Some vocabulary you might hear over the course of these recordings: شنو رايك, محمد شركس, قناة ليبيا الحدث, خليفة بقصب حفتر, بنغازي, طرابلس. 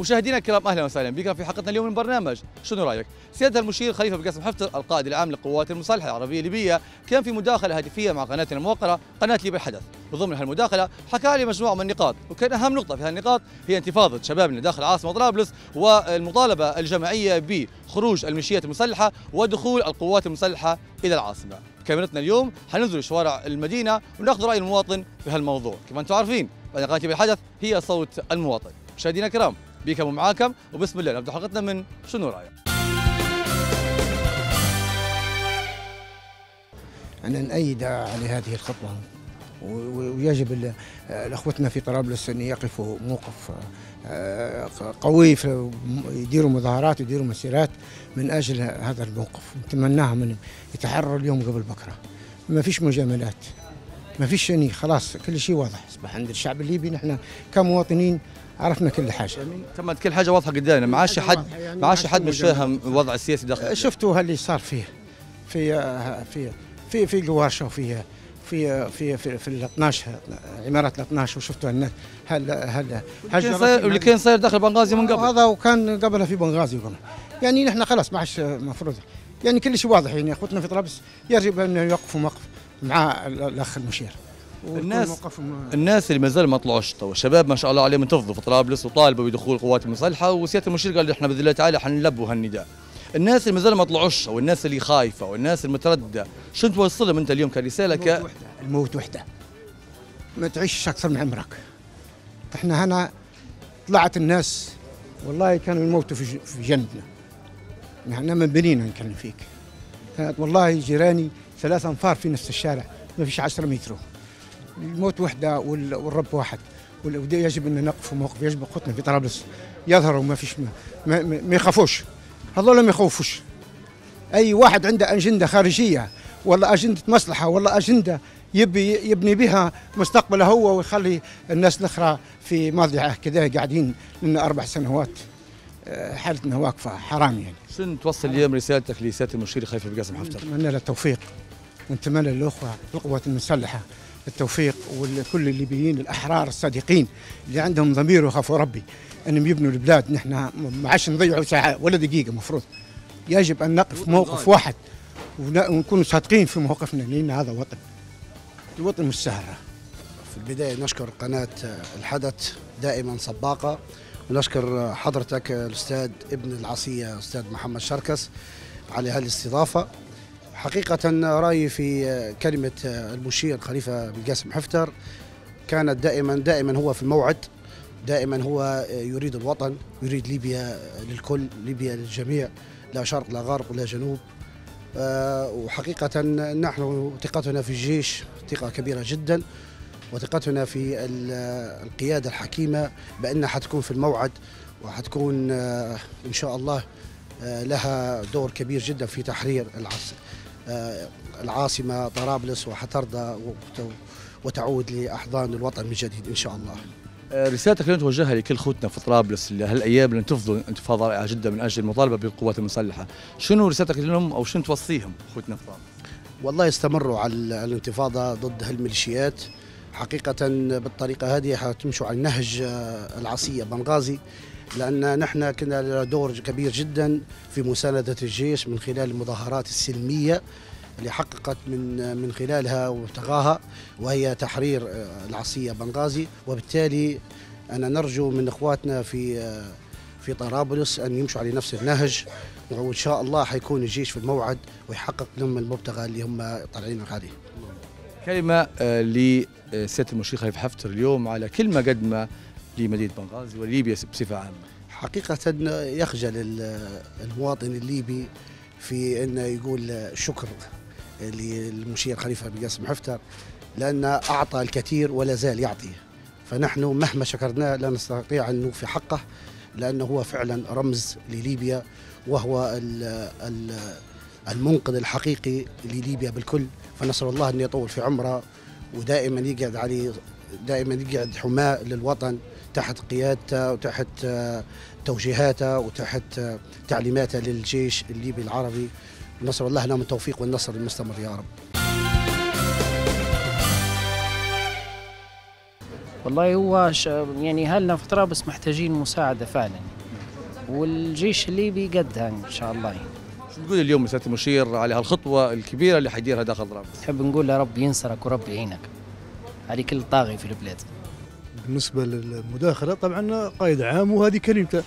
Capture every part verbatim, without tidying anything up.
مشاهدينا الكرام، اهلا وسهلا بكم في حلقتنا اليوم من برنامج شنو رايك؟ سيادة المشير خليفة بقصب حفتر القائد العام للقوات المسلحة العربية الليبية كان في مداخلة هاتفية مع قناتنا الموقرة قناة ليبيا الحدث. وضمن هالمداخلة حكى لي مجموعة من النقاط، وكان أهم نقطة في هالنقاط هي انتفاضة شبابنا داخل عاصمة طرابلس والمطالبة الجماعية بخروج الميليشيات المسلحة ودخول القوات المسلحة إلى العاصمة. كاميرتنا اليوم حننزل شوارع المدينة وناخذ رأي المواطن في هالموضوع. كما أنتم عارفين قناة ليبيا الحدث هي صوت المواطن. مشاهدينا الكرام، بكم ومعاكم، وبسم الله نبدأ حلقتنا من شنو رايك. أنا نأيد على هذه الخطوة، ويجب اخوتنا في طرابلس ان يقفوا موقف قوي، يديروا مظاهرات ويديروا مسيرات من اجل هذا الموقف. نتمناها من يتحرروا اليوم قبل بكره. ما فيش مجاملات، ما فيش يعني، خلاص كل شيء واضح اصبح عند الشعب الليبي. نحن كمواطنين عرفنا كل حاجه، تمت كل حاجه واضحه قدامنا. ما عادش حد ما عادش حد مش فاهم الوضع السياسي داخل. شفتوا اللي صار فيه في في في في جوارشه وفيها في في في في ال اثناعش عمارات ال اثناعش، وشفتوا هناك هل هل هجر اللي كان صاير داخل بنغازي من قبل، هذا وكان قبلها في بنغازي وقبل. يعني نحن خلاص ما عادش مفروض، يعني كل شيء واضح. يعني اخوتنا في طرابلس يجب ان يوقفوا موقف مع الاخ المشير. الناس الناس اللي ما زال ما طلعوش تو، الشباب ما شاء الله عليهم انتفضوا في طرابلس وطالبوا بدخول القوات المسلحه، وسياده المشير قال احنا باذن الله تعالى حنلبوا هالنداء. الناس اللي مازال ما طلعوش، او الناس اللي خايفه، او الناس المتردده، شنو توصل لهم انت اليوم كرساله؟ الموت ك... وحده، الموت وحده. ما تعيشش اكثر من عمرك. احنا هنا طلعت الناس والله كانوا يموتوا في في جنبنا. احنا من بنينا نكلم فيك. كانت والله جيراني ثلاث انفار في نفس الشارع، ما فيش عشرة متر. الموت وحده والرب واحد. يجب ان نقفوا موقف، يجب اخوتنا في طرابلس يظهروا، ما فيش ما, ما يخافوش. الله لا ما يخوفوش. اي واحد عنده اجنده خارجيه ولا اجنده مصلحه ولا اجنده يبي يبني بها مستقبله هو، ويخلي الناس الاخرى في مضيعه كذا. قاعدين لنا اربع سنوات حالتنا واقفه، حرام يعني. شنو توصل اليوم رسالتك لسياده المشير خليفة بقصب حفتر؟ نتمنى له التوفيق، نتمنى للاخوه القوات المسلحه التوفيق، ولكل الليبيين الاحرار الصادقين اللي عندهم ضمير وخافوا ربي انهم يبنوا البلاد. نحن ما عادش نضيعوا ساعه ولا دقيقه، المفروض يجب ان نقف موقف واحد ونكونوا صادقين في موقفنا، لان هذا وطن. الوطن مش سهله. في البدايه نشكر قناه الحدث دائما سباقه، ونشكر حضرتك الاستاذ ابن العصيه الاستاذ محمد شركس على هالاستضافه. حقيقة رأيي في كلمة المشير خليفة بقصب حفتر كانت دائما دائما هو في الموعد، دائما هو يريد الوطن، يريد ليبيا للكل، ليبيا للجميع، لا شرق لا غرب لا جنوب. وحقيقة نحن ثقتنا في الجيش ثقة كبيرة جدا، وثقتنا في القيادة الحكيمة بأنها حتكون في الموعد، وحتكون إن شاء الله لها دور كبير جدا في تحرير العاصمة العاصمة طرابلس، وحترضى وتعود لأحضان الوطن من جديد إن شاء الله. رسالتك اللي توجهها لكل خوتنا في طرابلس هالأيام اللي انتفضوا انتفاضة رائعة جدا من أجل المطالبة بالقوات المسلحة، شنو رسالتك لهم أو شنو توصيهم خوتنا في طرابلس؟ والله يستمروا على الانتفاضة ضد هالميليشيات. حقيقة بالطريقة هذه حتمشوا على نهج العصية بنغازي، لأن نحن كنا لنا دور كبير جدا في مساندة الجيش من خلال المظاهرات السلمية اللي حققت من من خلالها وابتغاها، وهي تحرير العاصمة بنغازي. وبالتالي أنا نرجو من إخواتنا في في طرابلس أن يمشوا على نفس النهج، وإن شاء الله حيكون الجيش في الموعد ويحقق لهم المبتغى اللي هم طالعين عليه. كلمة لسيادة المشير خليفة حفتر اليوم على كل ما قدمه لمدينة بنغازي وليبيا بصفة عامة. حقيقة يخجل المواطن الليبي في أنه يقول شكر للمشير خليفة بقصب حفتر، لأن أعطى الكثير ولا زال يعطيه، فنحن مهما شكرناه لا نستطيع أن نوفي حقه، لأنه هو فعلا رمز لليبيا، وهو المنقذ الحقيقي لليبيا بالكل. فنسأل الله أن يطول في عمره، ودائما يقعد عليه، دائما يقعد حماة للوطن تحت قيادته وتحت توجيهاته وتحت تعليماته للجيش الليبي العربي. نسأل الله لهم التوفيق والنصر المستمر يا رب. والله هو يعني اهلنا في طرابلس محتاجين مساعده فعلا، والجيش الليبي قدها ان شاء الله. شو تقول اليوم سياده المشير على هالخطوه الكبيره اللي حيديرها داخل طرابلس؟ نحب نقول له ربي ينصرك وربي يعينك على كل طاغي في البلاد. بالنسبه للمداخله طبعا قائد عام وهذه كلمته،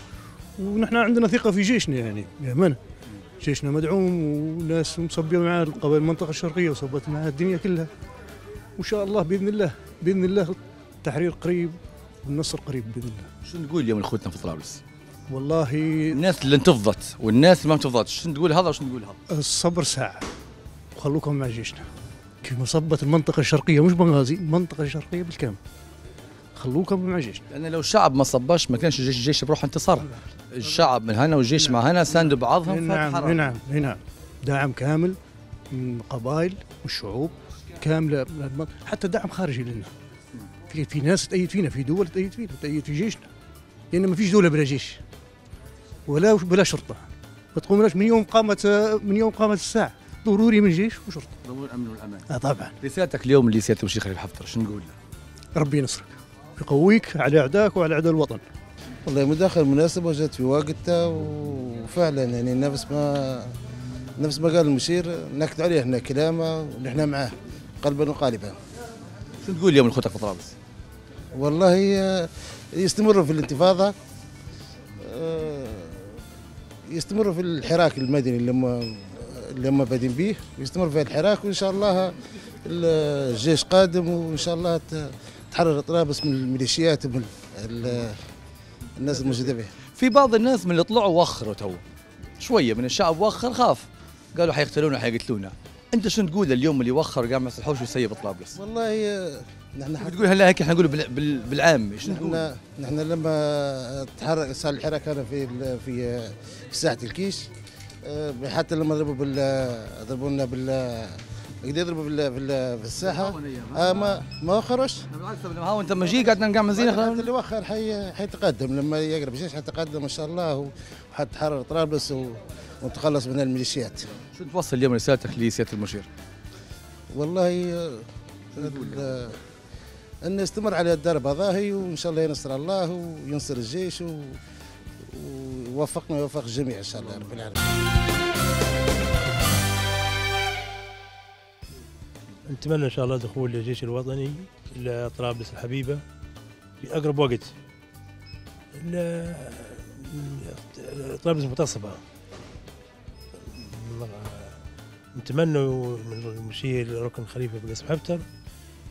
ونحن عندنا ثقه في جيشنا يعني يا جيشنا مدعوم وناس مصبيه معاه القبائل المنطقه الشرقيه وصبت معاه الدنيا كلها. وان شاء الله باذن الله باذن الله التحرير قريب والنصر قريب باذن الله. شو نقول اليوم لاخوتنا في طرابلس؟ والله الناس اللي انتفضت والناس اللي ما انتفضتش، شو نقول هذا وشو نقول هذا؟ الصبر ساعه وخلوكم مع جيشنا. كيما صبت المنطقه الشرقيه مش بنغازي، المنطقه الشرقيه بالكامل. خلوكم مع جيشنا. لان لو الشعب ما صباش ما كانش الجيش الجيش بروح انتصار. الشعب من هنا والجيش نعم. مع هنا ساندوا بعضهم. نعم نعم نعم دعم كامل من القبائل والشعوب كامله، حتى دعم خارجي لنا. في في ناس تأيد فينا، في دول تأيد فينا، تأيد في جيشنا. لأن ما فيش دولة بلا جيش ولا بلا شرطة. ما تقومناش من يوم قامت من يوم قامت الساعة، ضروري من جيش وشرطة. ضروري الأمن والأمان. آه طبعاً. رسالتك اليوم اللي سيادة المشير خليفة حفتر شنو نقول له؟ ربي ينصرك ويقويك على أعدائك وعلى أعداء الوطن. والله مداخلة مناسبة وجات في وقتها، وفعلاً يعني نفس ما نفس ما قال المشير نأكد عليه احنا كلامه ونحن معاه قلباً وقالباً. شو تقول اليوم لخوتك في طرابلس؟ والله يستمروا في الانتفاضه، يستمروا في الحراك المدني اللي هم اللي هم بادين به، ويستمروا في الحراك، وان شاء الله الجيش قادم، وان شاء الله تحرر طرابلس من الميليشيات ومن الناس الموجوده فيها. في بعض الناس من اللي طلعوا وخروا تو شويه من الشعب، وخر خاف قالوا حيقتلونا حيقتلونا. انت شنو تقول اليوم اللي وخر قاعد ما يصلحوش ويسيب طرابلس؟ والله نحن حق... تقول هلا هيك احنا نقول بالعام شنو نقول؟ نحن لما تحرك صار الحراك هذا في في في ساحه الكيش، حتى لما ضربوا بال ضربونا بال قد يضربوا بال في الساحه آه ما ما وخروش. بالعكس لما هاو انت ما جي قعدنا نقعد اللي وخر حي... حيتقدم لما يقرب الجيش، حيتقدم ان شاء الله وحتحرر طرابلس و... ونتخلص من الميليشيات. شو توصل اليوم رسالتك لسياده المشير؟ والله انه يستمر على الدرب هذاهي، وان شاء الله ينصر الله وينصر الجيش و... ويوفقنا ويوفق الجميع ان شاء الله رب العالمين. نتمنى ان شاء الله دخول الجيش الوطني الى طرابلس الحبيبه في اقرب وقت. لا... طرابلس مغتصبه. نتمنى من المشير ركن خليفة بقصب حفتر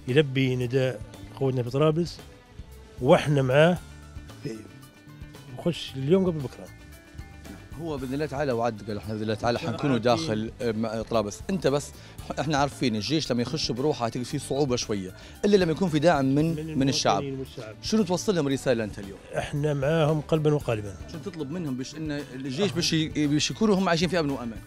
يلبي نداء قوتنا في طرابلس، واحنا معاه نخش اليوم قبل بكره. هو باذن الله تعالى وعد قال احنا باذن الله تعالى حنكونوا داخل طرابلس. انت بس احنا عارفين الجيش لما يخش بروحه تجي فيه صعوبه شويه الا لما يكون في دعم من من, من الشعب. شنو توصل لهم رساله انت اليوم؟ احنا معاهم قلبا وقالبا. شنو تطلب منهم باش ان الجيش باش باش يكونوا هم عايشين في امن وامان؟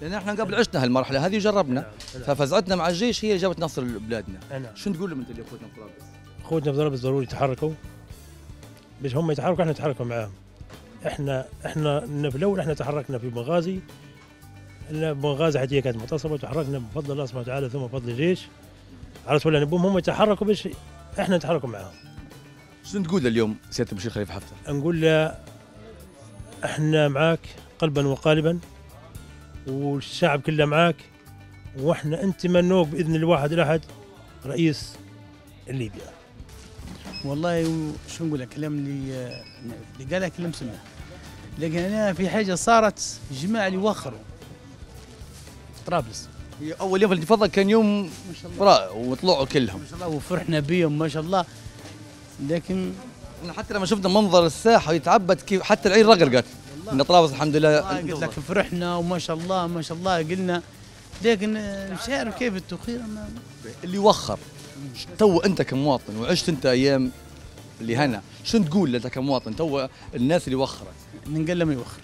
لان احنا قبل عشنا هالمرحله هذه وجربنا، ففزعتنا مع الجيش هي اللي جابت نصر لبلادنا. شو تقول لهم انت اللي اخوتنا في طرابلس؟ اخوتنا في طرابلس ضروري يتحركوا باش هم يتحركوا، احنا نتحركوا معاهم. احنا احنا في الاول احنا تحركنا في بنغازي، بنغازي حتى هي كانت مغتصبه، وتحركنا بفضل الله سبحانه وتعالى ثم بفضل الجيش على سبيل النبوم، هم يتحركوا باش احنا نتحركوا معاهم. شو تقول له اليوم سياده المشير خليفة حفتر؟ نقول له احنا معاك قلبا وقالبا، والشعب كله معاك، واحنا نتمنوك باذن الواحد الاحد رئيس ليبيا. والله شو نقول لك، كلام اللي اللي قالها كلام سمه، لكن انا في حاجه صارت الجماعه اللي وخروا طرابلس. هي اول يوم الانتفاضه كان يوم رائع وطلعوا كلهم ما شاء الله وفرحنا بيهم ما شاء الله، لكن حتى لما شفنا منظر الساحه يتعبد كيف حتى العين رقرقت من طرابلس الحمد لله. قلت لك فرحنا وما شاء الله ما شاء الله قلنا، لكن مش عارف كيف التوخير اللي وخر. تو انت كمواطن وعشت انت ايام اللي هنا، شنو تقول انت كمواطن تو الناس اللي وخرت؟ ننقل له ما يوخر.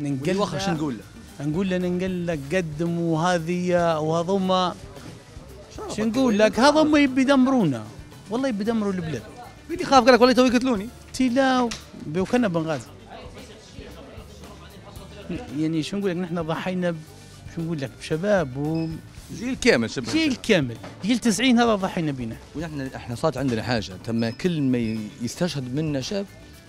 ننقل اللي وخر شنو نقول له؟ نقول له ننقل لك قدم، وهذه وهذوما شنو نقول لك؟ هذوما يبي يدمرونا والله، يبي يدمروا البلاد. اللي خاف قال لك والله تو يقتلوني. تي لا وكنا بنغازي. يعني شو نقول لك، نحن ضحينا شو نقول لك بشباب جيل كامل شبه جيل كامل جيل تسعين هذا ضحينا بينا. ونحن احنا صارت عندنا حاجه تم كل ما يستشهد منا شاب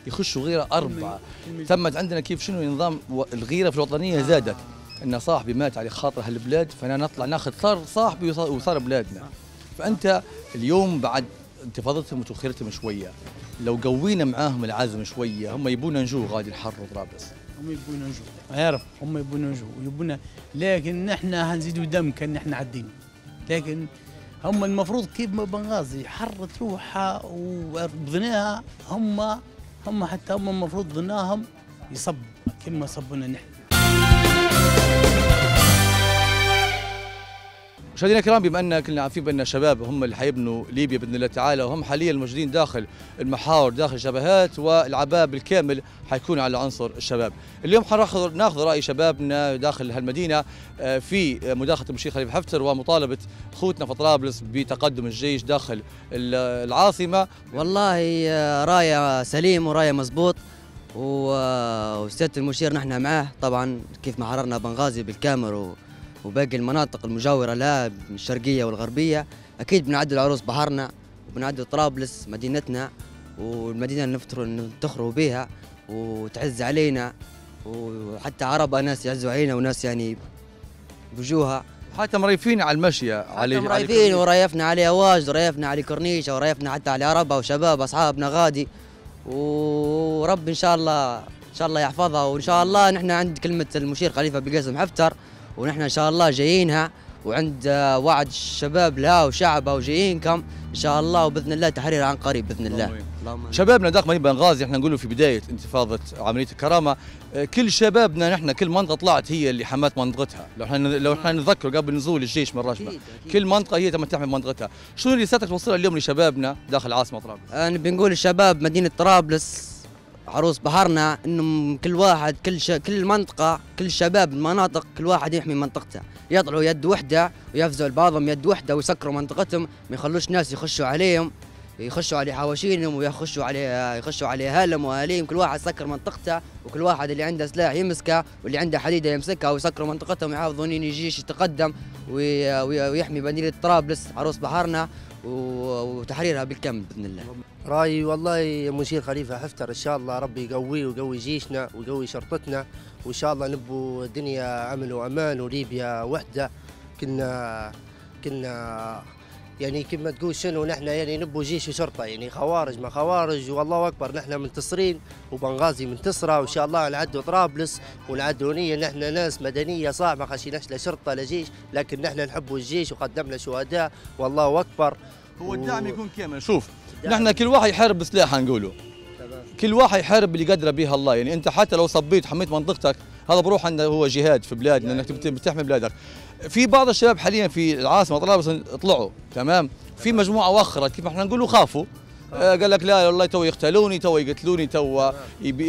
يخشوا غيره اربعه. تمت عندنا كيف شنو نظام الغيره في الوطنيه زادت. ان صاحبي مات على خاطر هالبلاد فانا نطلع ناخذ ثار صاحبي وثار بلادنا. فانت اليوم بعد انتفاضتهم وتوخيرتهم شويه لو قوينا معاهم العزم شويه هم يبونا نجو غادي الحر وطرابلس. هم يبونا نجو عارف هم يبونا نجو يبونا لكن نحن هنزيدوا دم كان نحن عدينا لكن هم المفروض كيف ما بنغازي حرت روحها وبناها هم هم حتى هم المفروض ضناهم يصب كما صبونا نحن. مشاهدينا الكرام بما ان كلنا عارفين بان الشباب هم اللي حيبنوا ليبيا باذن الله تعالى وهم حاليا موجودين داخل المحاور داخل الجبهات والعباء بالكامل حيكون على عنصر الشباب. اليوم حناخذ ناخذ راي شبابنا داخل هالمدينه في مداخله المشير خليفة حفتر ومطالبه اخوتنا في طرابلس بتقدم الجيش داخل العاصمه. والله رايه سليم ورايه مضبوط وسياده المشير نحن معاه طبعا كيف ما حررنا بنغازي بالكامل وباقي المناطق المجاورة لها الشرقية والغربية أكيد بنعدل عروس بحرنا وبنعدل طرابلس مدينتنا والمدينة اللي نفتخروا بها وتعز علينا وحتى عرب ناس يعزوا علينا وناس يعني بوجوها حتى مريفين على المشية على مريفين وريفنا عليها واجد وريفنا على كورنيشة وريفنا حتى على عربها وشباب أصحابنا غادي ورب إن شاء الله إن شاء الله يحفظها وإن شاء الله نحن عند كلمة المشير خليفة بقصب حفتر ونحن إن شاء الله جايينها وعند وعد الشباب لها وشعبها وجايينكم إن شاء الله وبإذن الله تحرير عن قريب بإذن الله. شبابنا داخل مدينة بنغازي احنا نقولوا في بداية انتفاضة عملية الكرامة كل شبابنا نحن كل منطقة طلعت هي اللي حمات منطقتها لو احنا لو احنا نتذكر قبل نزول الجيش من رشبة كل منطقة هي تم تحمي منطقتها. شنو رسالتك توصلها اليوم لشبابنا داخل عاصمة طرابلس؟ أنا بنقول للشباب مدينة طرابلس عروس بحرنا انه كل واحد كل ش... كل منطقه كل شباب المناطق كل واحد يحمي منطقته يطلعوا يد وحده ويفزوا لبعضهم يد وحده ويسكروا منطقتهم ما يخلوش ناس يخشوا عليهم يخشوا على حواشينهم ويخشوا على يخشوا على اهالهم واهاليهم كل واحد سكر منطقته وكل واحد اللي عنده سلاح يمسكه واللي عنده حديده يمسكها ويسكروا منطقتهم يحافظون ان الجيش يتقدم وي... ويحمي مدينه طرابلس عروس بحرنا وتحريرها بالكامل باذن الله. رايي والله مشير خليفة حفتر ان شاء الله ربي يقويه ويقوي جيشنا ويقوي شرطتنا وان شاء الله نبوا الدنيا امن وامان وليبيا وحده كنا كنا يعني كما تقول شنو نحن يعني نبوا جيش وشرطه يعني خوارج ما خوارج والله اكبر نحن منتصرين وبنغازي منتصره وان شاء الله نعدوا طرابلس ونعدوا نيه نحن ناس مدنيه صح ما خشيناش لا شرطه لا جيش لكن نحن نحبوا الجيش وقدمنا شهداء والله اكبر. هو الدعم يكون كامل شوف نحن كل واحد يحارب بسلاحه نقولوا كل واحد يحارب اللي قدره بها الله يعني انت حتى لو صبيت حميت منطقتك هذا بروح انه هو جهاد في بلادنا انك بتحمي بلادك. في بعض الشباب حاليا في العاصمه طرابلس طلعوا تمام في مجموعه اخرى كيف ما احنا نقولوا خافوا آه قال لك لا والله تو يقتلوني تو يقتلوني تو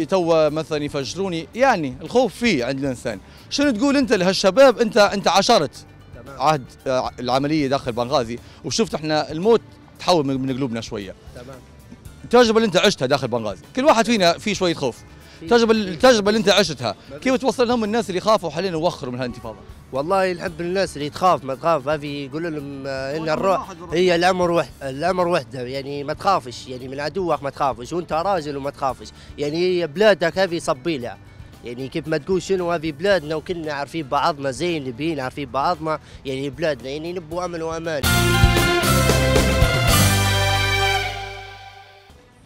تو مثلا يفجروني يعني الخوف فيه عند الانسان. شنو تقول انت لهالشباب انت انت عاشرت عهد العمليه داخل بنغازي وشفت احنا الموت تحول من قلوبنا شويه تمام التجربه اللي انت عشتها داخل بنغازي كل واحد فينا في شويه خوف التجربه التجربه اللي انت عشتها كيف توصل لهم الناس اللي يخافوا حاليا ووخروا من هالانتفاضه؟ والله نحب الناس اللي تخاف ما تخاف هذه يقول لهم ان الروح هي الامر وحده الامر وحده يعني ما تخافش يعني من عدوك ما تخافش وانت راجل وما تخافش يعني بلادك هذه صبي لها يعني كيف ما تقول شنو هذه بلادنا وكلنا عارفين بعضنا زي الليبيين عارفين بعضنا يعني بلادنا يعني نبوا امن وامان.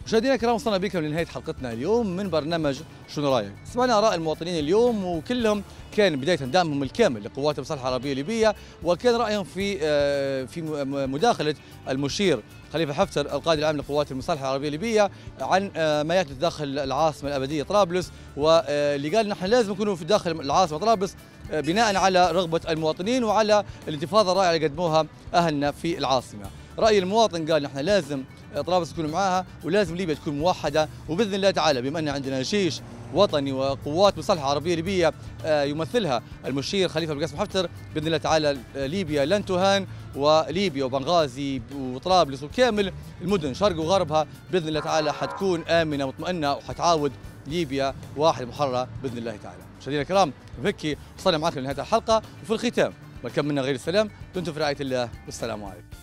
مشاهدينا الكرام وصلنا بكم لنهايه حلقتنا اليوم من برنامج شنو رايك؟ سمعنا اراء المواطنين اليوم وكلهم كان بدايه دعمهم الكامل لقوات المصالحه العربيه الليبيه وكان رايهم في في مداخله المشير خليفة حفتر القائد العام لقوات المصالحه العربيه الليبيه عن ما يحدث داخل العاصمه الابديه طرابلس واللي قال نحن لازم نكونوا في داخل العاصمه طرابلس بناء على رغبه المواطنين وعلى الانتفاضه الرائعه اللي قدموها اهلنا في العاصمه. راي المواطن قال نحن لازم طرابلس تكون معاها ولازم ليبيا تكون موحده وباذن الله تعالى بما ان عندنا جيش وطني وقوات مصالحه عربيه ليبيه يمثلها المشير خليفة بقصب حفتر باذن الله تعالى ليبيا لن تهان وليبيا وبنغازي وطرابلس وكامل المدن شرق وغربها باذن الله تعالى حتكون امنه ومطمئنه وحتعاود ليبيا واحده محرره باذن الله تعالى. مشاهدينا الكرام بهيك وصلنا معكم لنهايه الحلقه وفي الختام وكملنا غير السلام، دمتم في رعاية الله والسلام عليكم.